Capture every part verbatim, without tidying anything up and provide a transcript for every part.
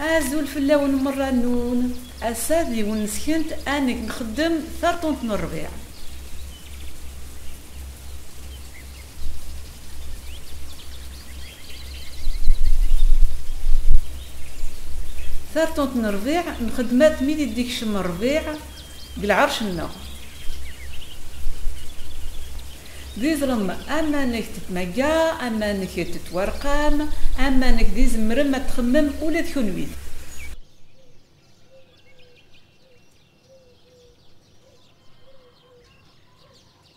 أزول في اللون مرة نون أسادي ونسكنت أنك نخدم ثرطونت من الربيع ثرطونت من الربيع نخدمات مين يديكش من الربيع بالعرش النوم ديزرم أما أنك تتمجى أما أنك تتورقام أما أنك ديزمرم ما تخمم ولا تكون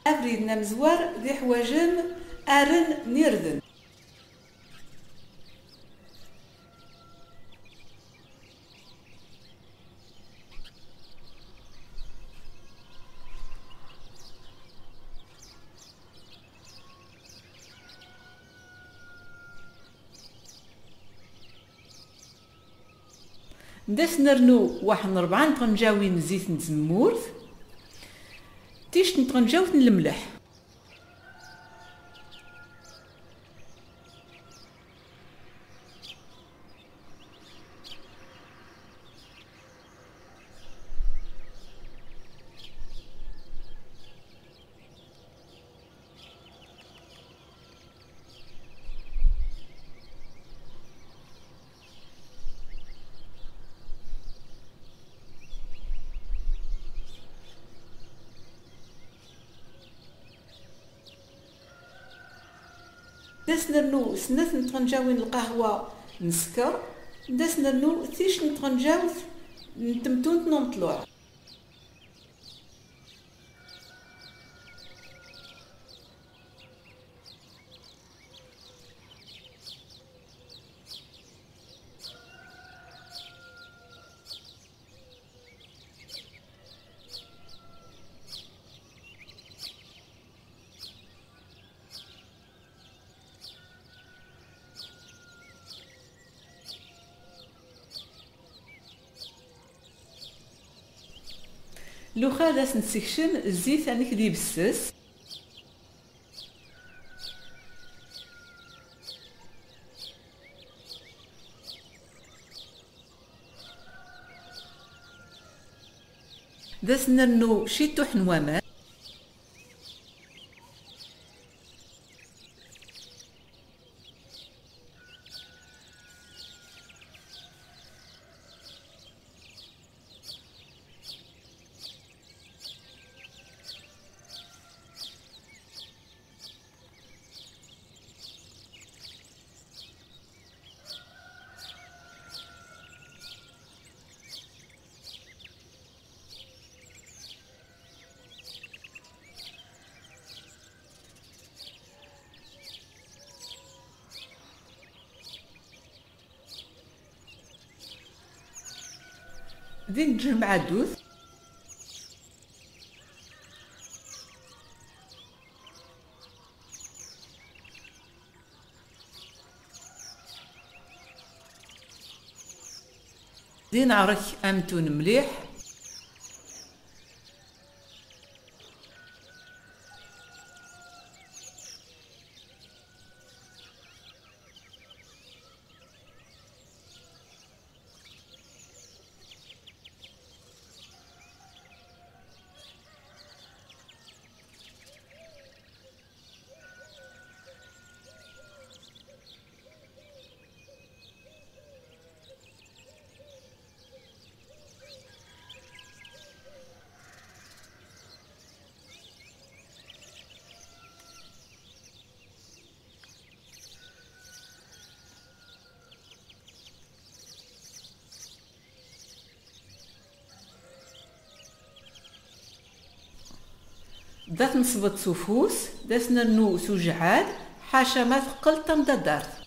أبريدنا مزوار ذي حواجم أرن نيردن ندس نرنو واحد ربعة نتغنجاوي من زيت الزمورث تيش نتغنجاوي من الملح داس نرنو سنات نتغنجاوين القهوة نسكر داس نرنو ثيش نتغنجاو نتمتونت نطلوع لوخا داس نسكشن الزيت هانيك دي بسس داس نرنو شيتو حنوامات دين جمع دوث دين عرك أمتون مليح دات نصبت سفوس داس نرنو سجعاد حاشا ما ثقلت تمدا دارت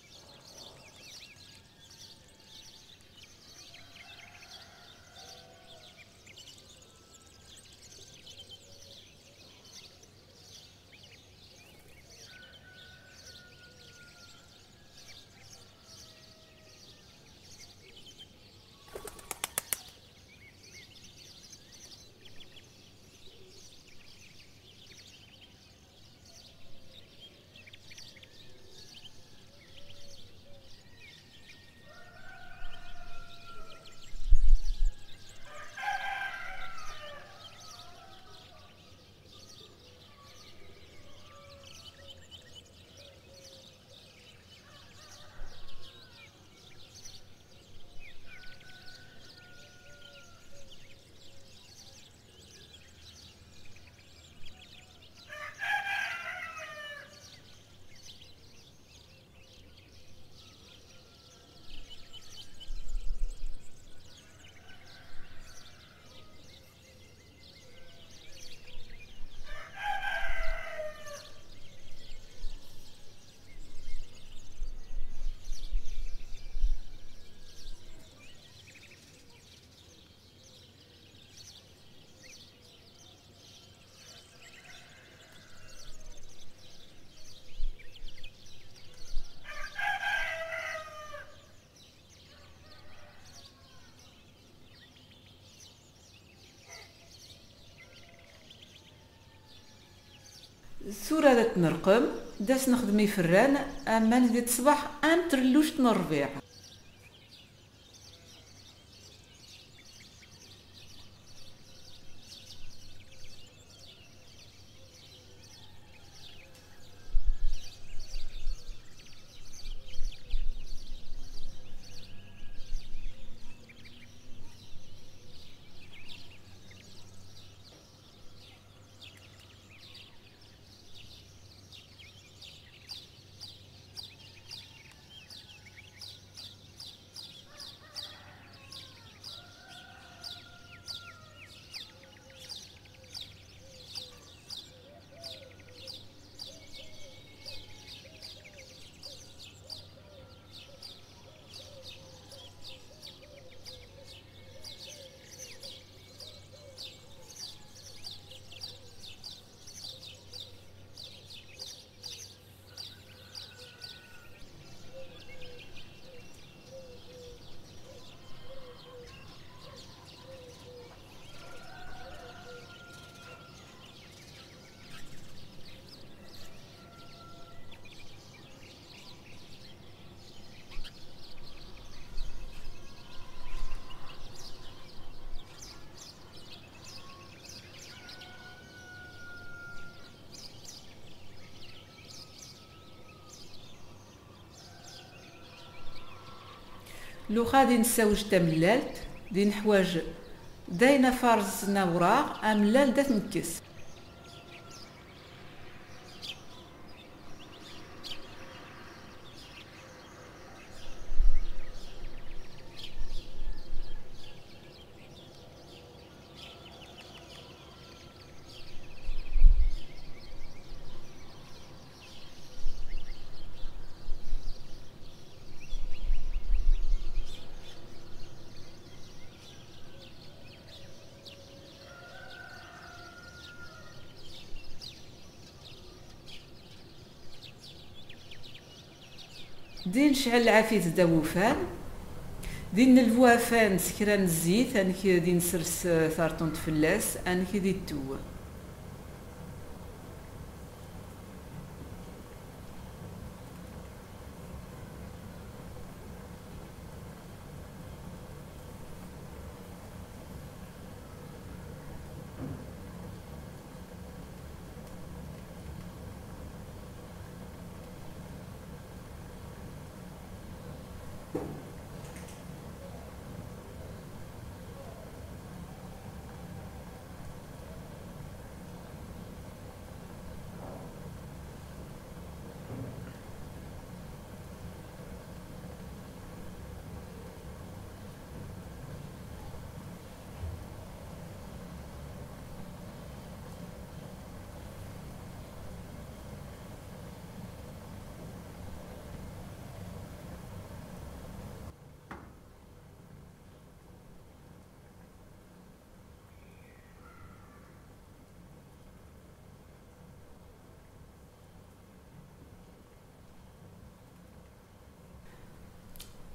السوره تنرقم داس نخدم يفران اما ندي الصباح ام ترلوش تنربيع لو غادي نساوج تا ملالت دين حوايج داينا فرزنا وراغ ام ملال دا تنكس دين نشعل العفيف دا وفان دين الوافان سكران الزيت انا كي دين نسرس طرطنت فلاس انا كي دير التو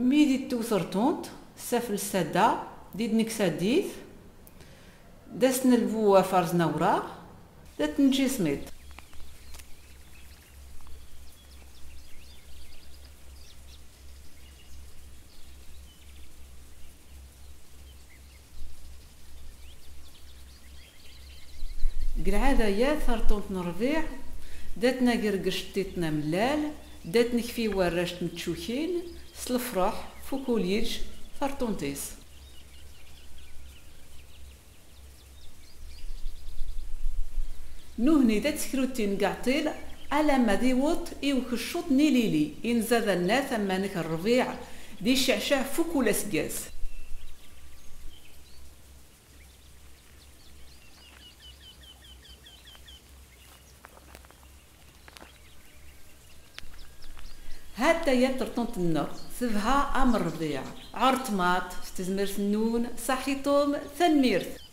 ميدي تو طرطونت سافل الساده ديد نكساديف داسنا البوا فرزنا وراء دات نجي سميت كالعاده يا طرطونت نربيع داتنا قرقش تيتنا ملال داتني كفي وراش متشوكين سلفراح فوكوليج طرطونتيس نهني دات سكروتين قعطيل على ما ديوط يوكشوط نيليلي ان زاد الناس مانك الربيع دي شعشع فوكولا سكاس هاتا يا طرطونت النار سفها أمر رضيع عرطماط استزمرت النون صحيتم ثنميرت